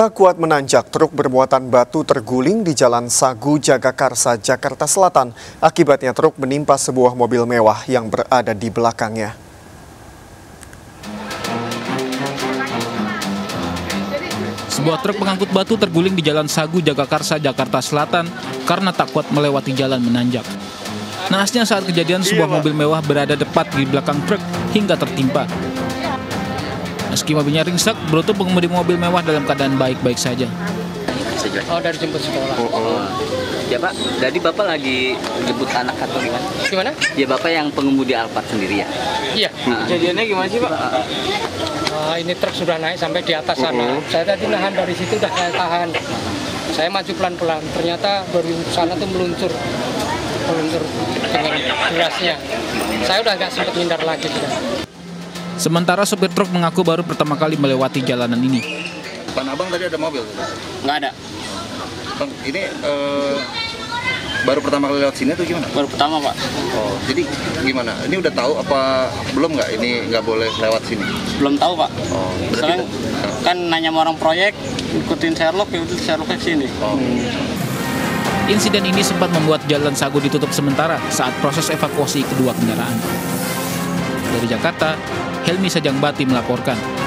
Tak kuat menanjak, truk bermuatan batu terguling di Jalan Sagu, Jagakarsa, Jakarta Selatan. Akibatnya truk menimpa sebuah mobil mewah yang berada di belakangnya. Sebuah truk pengangkut batu terguling di Jalan Sagu, Jagakarsa, Jakarta Selatan karena tak kuat melewati jalan menanjak. Naasnya saat kejadian, sebuah mobil mewah berada tepat di belakang truk hingga tertimpa. Meski mobilnya ringsek, beruntung pengemudi mobil mewah dalam keadaan baik-baik saja. Oh, dari jemput sekolah. Ya Pak, jadi Bapak lagi jemput anak atau gimana? Gimana? Ya Bapak yang pengemudi Alphard sendiri ya? Iya. Kejadiannya gimana sih Pak? Ini truk sudah naik sampai di atas sana. Saya tadi nahan dari situ, udah saya tahan. Saya maju pelan-pelan, ternyata baru sana tuh meluncur dengan derasnya. Saya udah nggak sempat hindar lagi. Sementara sopir truk mengaku baru pertama kali melewati jalanan ini. Depan abang tadi ada mobil? Nggak ada. Bang, ini baru pertama kali lewat sini atau gimana? Baru pertama, Pak. Oh, jadi gimana? Ini udah tahu apa belum nggak ini nggak boleh lewat sini? Belum tahu, Pak. Oh, soalnya kan nanya sama orang proyek, ikutin Sherlock, yaudah Sherlocknya sini. Oh. Insiden ini sempat membuat Jalan Sagu ditutup sementara saat proses evakuasi kedua kendaraan. Dari Jakarta, Helmi Sajangbati melaporkan.